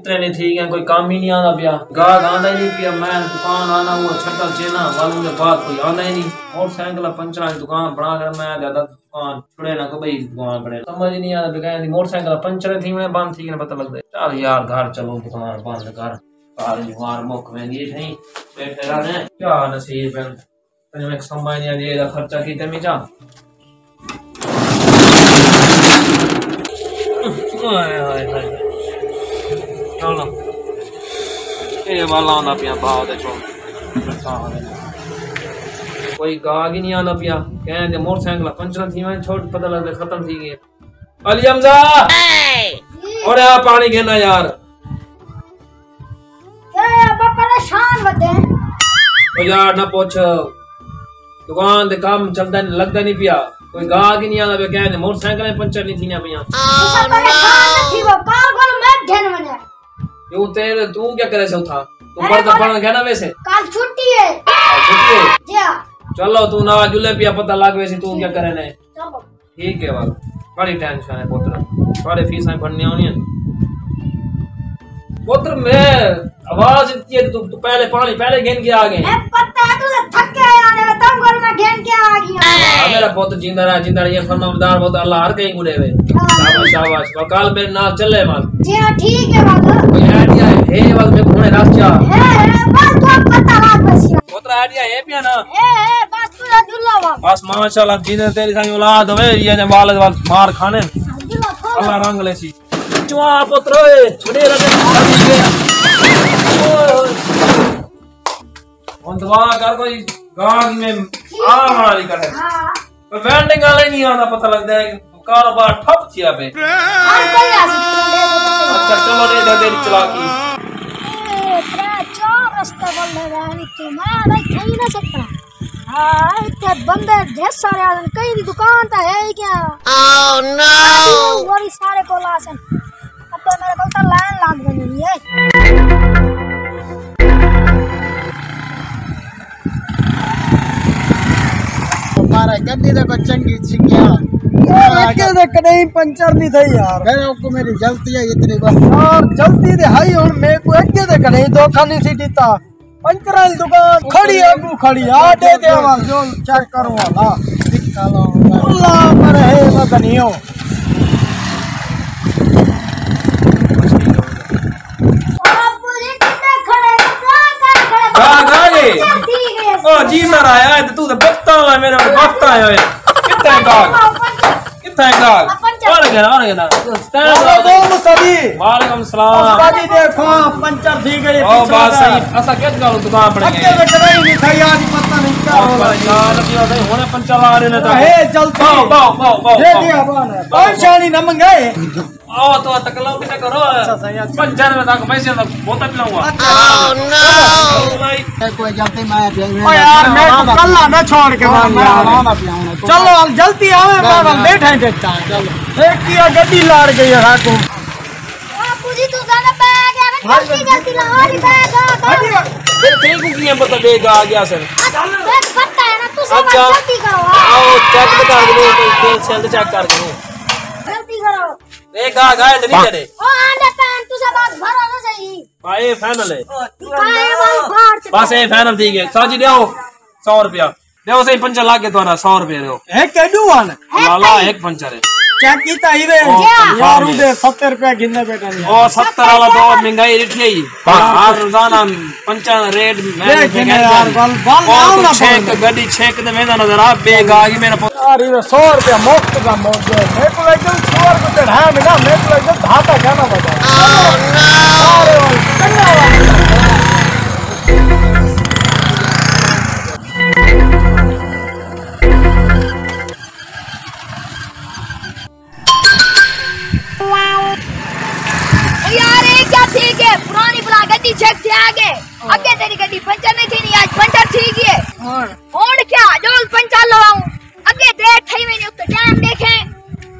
इतने नहीं थी गया, कोई काम ही नहीं आना पिया, गाहक आना ही नहीं पिया, मैं दुकान आना हुआ छटा चेना वालों के बाद कोई आना ही नहीं। मोटरसाइकिल पंचर दुकान बना कर मैं ज्यादा दुकान छुड़े ना को भाई दुकान बने समझ नहीं आता बेकार मोटरसाइकिल पंचर थी मैं बंद थी पता लगता है चल यार घर चलो दुकान बंद कर मुख में क्या नसीब खर्चा किते मिचा चलो ये वाला आना पिया भाव कोई गाग ही नहीं आना पिया कह मोटरसाइकिल पंचर थी छोड़ पता लगता खत्म थी गई अली हमजा और यार पानी कहना यार यार ना पूछ दुकान दे काम चलता लगता नहीं पिया कोई गाहक नहीं आना पिया कह मोटरसाइकिल पंचर नहीं थी पिया तू तेरे तू क्या करे सो था तू पढ़ता पढ़न गया ना वैसे कल छुट्टी है चलो तू ना जुले पिया पता लग वैसे तू क्या करे ने ठीक है वाल बड़ी टेंशन है पुत्र सारे फीस भरनी आनी है पुत्र मैं आवाज इतनी है तू पहले पानी पहले गेंद के आ गए मैं पता है तू थक गया आने में तब घर में गेंद के आ गया मेरा बहुत जिंदा रहा ये फरमाबदार बहुत अल्लाह हर कहीं गुड़े हुए शाबाश शाबाश वकाल मेरे नाम चले माल जी हां ठीक है बाबा कोई आईडिया है हे वाला मैं घूमने रास्ता है बस तू पता लाग बस ओतरा आईडिया है पिया ना ए बस तू अब्दुल्ला बस माशाल्लाह जिंदा तेरी संग औलाद होवे ये ने बाल मार खाने अल्लाह रंग लेसी चुआ पुत्र ओए छोड़े रखे कर कोई गांव में कर है। हाँ। पर नहीं आना पता लगता है कारोबार ठप किया पे। अच्छा चलो देर चलाकी। कहीं दुकान तो है क्या सारे को लाइन गड्डी देखो चंगी छिकिया कहीं पंचर नहीं थी यार को मेरी गलती है इतनी बस यार गलती तो है और मेरे को अगे तो कहीं धोखा नहीं सी देता पंचर वाली दुकान खड़ी आगू खड़ी आ दे दे वाला जो चेक करो वाला निकालो अल्लाह पर है मदनियो बाबू जी कितने खड़े कहां खड़े ओ जी मारा आया तू तो बख्ता मेरा बख्ता है कितना गाग और गया वालेकुम सदी वालेकुम सलाम सदी देखो पंचर थी गई ओ बात सही ऐसा क्या गालो दुकान पड़ गई अकेले करा ही नहीं था आज पता नहीं क्या हो रहा है यार अभी होने पंचर आ रहे ना तो हे जल्दी बाओ दे दिया बाना पंचाली न मंगाए आओ तो तकलो कितना करो पंचर में तक पैसे ना बहुत पिलाऊंगा ओह नो कोई गलती माया ओ यार मैं कल्ला ना छोड़ के मार यार चलो हम जल्दी आवे बावल बैठे देखता चलो देखिया गड्डी लाड़ गई है हाको बापू जी तू जाना बैग है गलती गलती लाड़ बैग आ फिर फेंक दिया पता बैग आ गया सर पता है ना तू सब गलती करो आओ चेक बता दो तेल सेल चेक कर दो गलती करो बैग आ गए नहीं चले ओ आंदे पैन तू सब बात भरो ना सही भाई फाइनल है बस ये फाइनल ठीक है साजी देओ 100 रुपया देओ सही पंचर लागे तोरा 100 रुपया देओ है केडू वाला लाला एक पंचर है क्या कीता ही वे यार उदे 70 रुपया गिनने बैठा नहीं ओ 70 वाला तो महंगाई रिठी है हां रोजाना 55 रेट मैं यार बाल बाल ना छेक गाड़ी छेक दे मेंदा नजर आ बेग आ गई मेरा यार 100 रुपया मुफ्त का मौज है मेरे को एकदम 100 रुपया चढ़ा में ना मेरे को एकदम घाटा खाना पड़ा ओ नो अरे चंगा वाला चेक थे आगे तेरी गड्डी पंचर नहीं थी नहीं आज पंचर थी गई और क्या जो पंचर लगाऊं आगे देख थई मैंने उसका टाइम देखे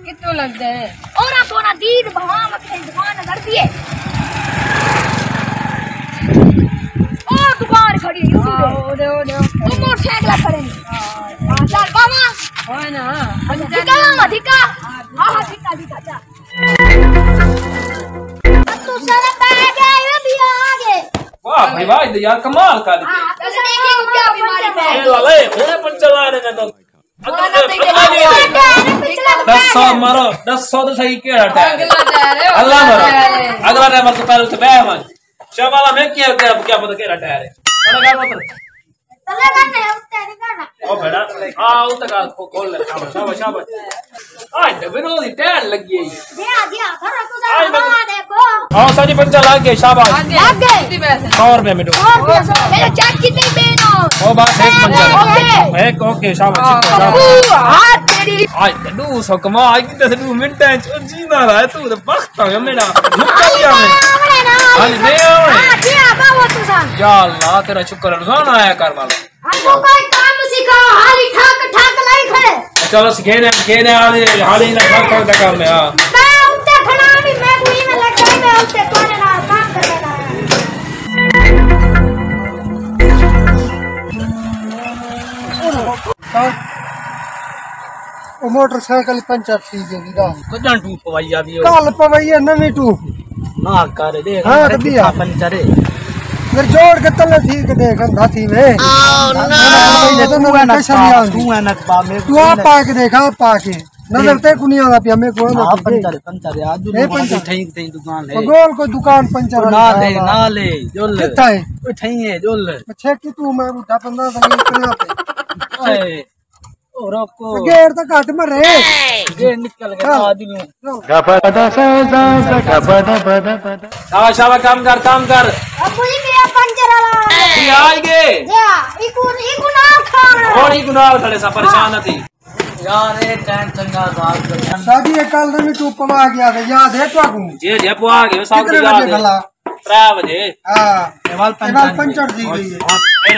कितना लगता है और आप थोड़ा दीद भावा अपने दुकान कर दिए ओ दुकान खड़ी है ओरे ओरे ओ मोटरसाइकिल खड़ी है चल बाबा होए ना पंचर दिखा हां दिखा चल तू सारा बैग भाई वाह यार कमाल का मारो 10 सौ तो सही के अगला मारो अगला टाइम तो पहले तो बैठ मान चवाला में क्या क्या क्या पता केड़ा टायर है तले करना है उतारे करना ओ बेटा आ उतार को खोल ले शाबाश शाबाश आ विनोद ही टायर लगी है दे आ गया घर को जा मामा देखो आओ साजी पंचा लग गए शाबाश लग गए 100 रुपए में दो मेरा चेक कितने में नो ओ बस एक पंचा एक ओके शाबाश हां तेरी आ दू सो कमा आ कितने से 2 मिनट है जीना रहा है तू वक्त है मेरा निकल गया मैं अरे ले हां जी आबा वो तुसा या अल्लाह तेरा शुक्र रुझान आया कर वाला हमको कोई काम सिखाओ हाली ठाक ठाक लाई खड़े चलो सिखेने आले हाली ना ठाक ठाक काम में हां मैं उठते खड़ा भी मैं पूरी में लग गई मैं उठते कोने ना काम कर लेना है ओ मोटरसाइकिल पंचर सी देगी दा कदन टू पवाई आवी कल पवाई नवी टू ना कर देख हां तभी अपन चरे फिर जोड़ के तले ठीक देख हाथी में आओ ना तो मैं कैसे आ तू है ना बा में तू पा के देखा पा के नजर ते कुनिया ला पे हमें कोई ना पंचर आज नहीं पंचर ठीक थई दुकान है गोल कोई दुकान पंचर ना ले जोल कितना है ओ ठई है जोल अच्छा कि तू मैं उठा 15 दिन इतना पे ए और आपको गेर तो काट मारे ये निकल गया आदमी गपदा सदा गपदा बदा बदा शाबाश काम कर अब ये मेरा पंचर वाला ये आ गए जा ई गुना खाना थोड़ी गुना खड़े सा परेशान थी यार ये टाइम चंगा बात शादी ये कल में तू पवा गया था याद है तो को जे जे पवा गए साहब याद 3 बजे हां केवल पंचर दी गई है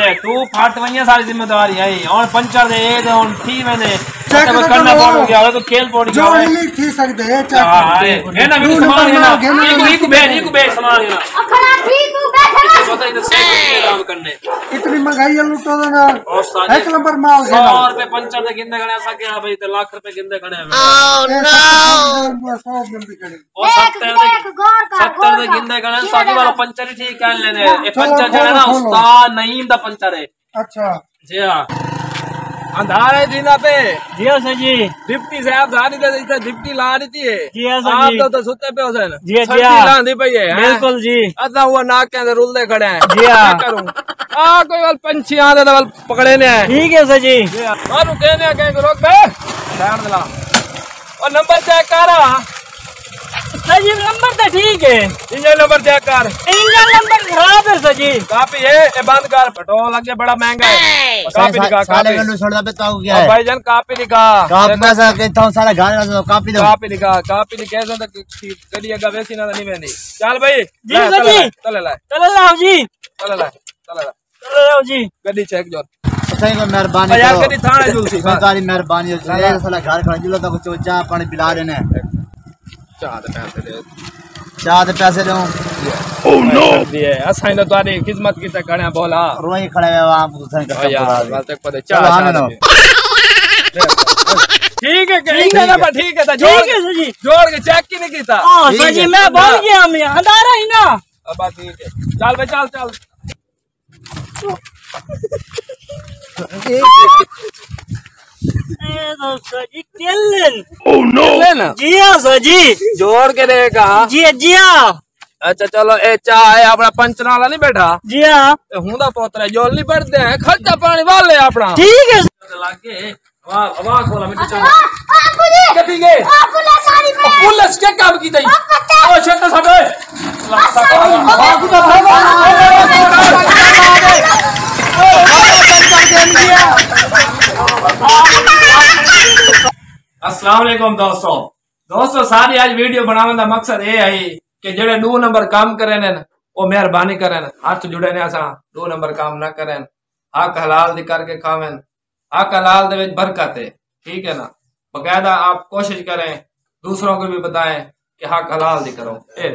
अरे तू फाटवइया सारी जिम्मेदारी है और पंचर दे और थी मैंने चेक करना पड़ो क्या तो खेल पड़ गया जो नहीं थी सकते है चेक है ना मेरे सामान है ना एक को बे सामान है ना अखरा ठीक हूं बैठे ना सोता इधर से काम करने इतनी महंगाई है लूटो ना एक नंबर माल है 100 रुपए पंचर दे गिनने गणे ऐसा क्या भाई तो लाख रुपए गिनने गणे ओ नो 100 जल्दी करे और 70 दे गिनने गणे सारी वाला पंचर ठीक कर लेने ये पंचर है ना उस्ताद नहीं दा पंचर है अच्छा जी हां अंधार है दीना पे जी सर जी डिप्टी साहब ला रही थी डिप्टी ला रही थी जी आप तो सुते पे हो सर जी जी ला दी पे है बिल्कुल जी अदा हुआ नाक के अंदर रुलदे खड़े हैं जी हां करूं आ कोई वाल पंछी आंदे वाल पकड़े ने ठीक है सर जी मारू कहने आ कहीं रोक बे साइड दिला और नंबर चेक कर सर जी नंबर तो ठीक है इंजन नंबर चेक कर इंजन नंबर खराब है सर जी काफी है ये बंद कर पेट्रोल लग गया बड़ा महंगा है कापी दिखा साले गनु छोड़ दे तो क्या है भाईजान कापी दिखा कापी मैं सा कहता हूं सारा गाना तो कापी दो कापी दिखा कापी ने कैसा तक गली का वैसी ना नहीं मैंने चल भाई जी सर जी चल लाओ जी गड्डी चेक जो सही में मेहरबानी यार गड्डी थाने जुलसी सरकारी मेहरबानी साला घर खड़ा जुलो तो चोचा पानी पिला देने चार पैसे दूं ओ नो ये असाइन तो तारी खिदमत की तक खड़ा बोला रोई खड़ा है वहां उसन का यार बात तक पता चला ठीक है ता जोड़ के चेक की नहीं कीता हां सर जी मैं बोल गया मैं अंधारा ही ना अब ठीक है चल भाई चल ओ नो जी हां सर जी जोड़ के रहेगा जी हां अच्छा चलो ए चाय अपना पंचनाला नहीं बैठा जी हां हुंदा पोतरा जोल नहीं पड़ते हैं खर्चा पानी वाले अपना ठीक है लागे आवाज बोला मिट चलो आपू जी कभी गए आपू ने सारी में पुलिस के काम की थी ओ शट साडे बाकी तो भाई ओ पंचर दे दिया अस्सलाम वालेकुम दोस्तों सारी आज वीडियो बनाने का मकसद ये है कि जेड़े 2 नंबर काम करन वो मेहरबानी करन हाथ जुड़े ने असा 2 नंबर काम ना करन हक हलाल दी करके खावन हक हलाल दे विच बरकत है ठीक है ना बकायदा आप कोशिश करें दूसरों को भी बताएं कि हक हलाल दी करो ए